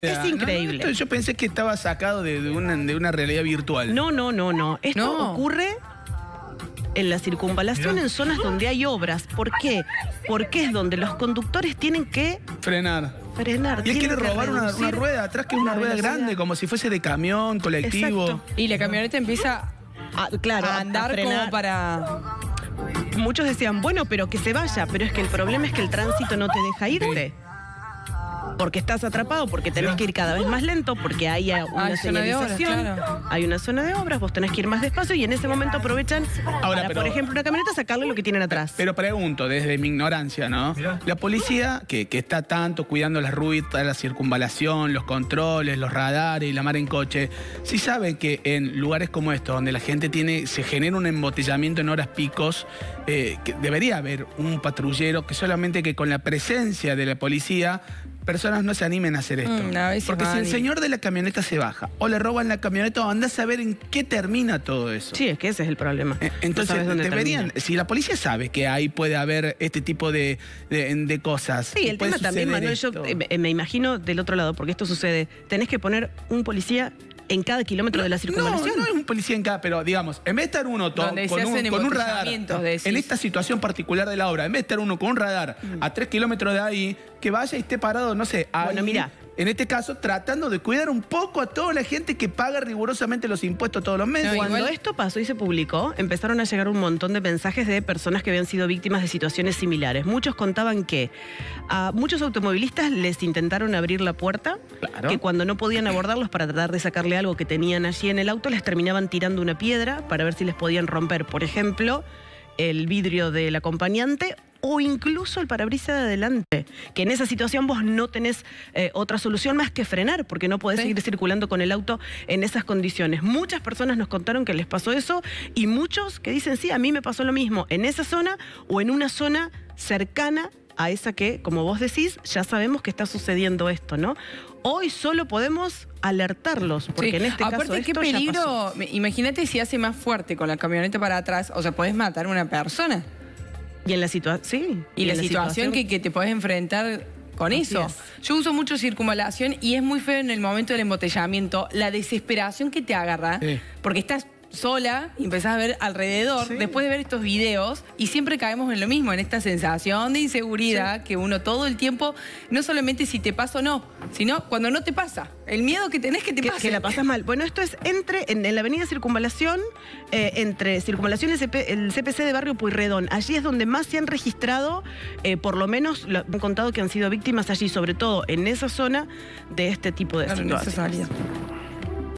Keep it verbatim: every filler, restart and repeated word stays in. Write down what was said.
Es increíble. No, no, esto yo pensé que estaba sacado de, de, una, de una realidad virtual. No, no, no, no. Esto no. ocurre en la circunvalación, ¿no? En zonas donde hay obras. ¿Por qué? Porque es donde los conductores tienen que... frenar. Frenar. Y él quiere robar una, una rueda atrás, que es una rueda velocidad. grande, como si fuese de camión, colectivo. Exacto. Y la camioneta empieza a, claro, a andar a como para... Muchos decían, bueno, pero que se vaya. Pero es que el problema es que el tránsito no te deja irte. Sí. Porque estás atrapado, porque tenés que ir cada vez más lento, porque hay una hay señalización, zona de obras, claro. hay una zona de obras, vos tenés que ir más despacio y en ese momento aprovechan Ahora, para, pero, por ejemplo, una camioneta, sacarle lo que tienen atrás. Pero pregunto, desde mi ignorancia, ¿no? La policía, que, que está tanto cuidando las rutas, la circunvalación, los controles, los radares y la mar en coche, ¿sí saben que en lugares como estos, donde la gente tiene, se genera un embotellamiento en horas picos, eh, que debería haber un patrullero que solamente que con la presencia de la policía... personas no se animen a hacer esto. No, porque si el señor de la camioneta se baja o le roban la camioneta, o andás a ver en qué termina todo eso. Sí, es que ese es el problema. Eh, entonces, no deberían, termina. si la policía sabe que ahí puede haber este tipo de, de, de cosas. Sí, el tema también, Manuel, esto. yo eh, me imagino del otro lado, porque esto sucede. Tenés que poner un policía en cada kilómetro no, de la circunvalación. No, no es un policía en cada, pero digamos, en vez de estar uno con un, con un radar, en esta situación particular de la obra, en vez de estar uno con un radar mm. a tres kilómetros de ahí, que vaya y esté parado, no sé, ahí, bueno, mira, en este caso, tratando de cuidar un poco a toda la gente que paga rigurosamente los impuestos todos los meses. No, Cuando igual... esto pasó y se publicó, empezaron a llegar un montón de mensajes de personas que habían sido víctimas de situaciones similares. Muchos contaban que a muchos automovilistas les intentaron abrir la puerta, claro. que cuando no podían abordarlos para tratar de sacarle algo que tenían allí en el auto, les terminaban tirando una piedra para ver si les podían romper, por ejemplo, el vidrio del acompañante o incluso el parabrisas de adelante, que en esa situación vos no tenés eh, otra solución más que frenar, porque no podés sí. seguir circulando con el auto en esas condiciones. Muchas personas nos contaron que les pasó eso y muchos que dicen, sí, a mí me pasó lo mismo en esa zona o en una zona cercana a esa que, como vos decís, ya sabemos que está sucediendo esto, ¿no? Hoy solo podemos alertarlos, porque sí. en este Aparte, caso esto qué peligro, imagínate si hace más fuerte con la camioneta para atrás, o sea, podés matar a una persona. Y en la, situa sí. y y en la, la situación situación que, que te podés enfrentar con Así eso. Es. Yo uso mucho circunvalación y es muy feo en el momento del embotellamiento, la desesperación que te agarra, sí. porque estás sola y empezás a ver alrededor, sí. después de ver estos videos, y siempre caemos en lo mismo, en esta sensación de inseguridad sí. que uno todo el tiempo, no solamente si te pasa o no, sino cuando no te pasa. El miedo que tenés que te que, pase. Que la pasas mal. Bueno, esto es entre en, en la avenida Circunvalación, eh, entre Circunvalación y el, C P, el C P C de Barrio Pueyrredón. Allí es donde más se han registrado, eh, por lo menos, lo, han contado que han sido víctimas allí, sobre todo en esa zona de este tipo de claro, situaciones.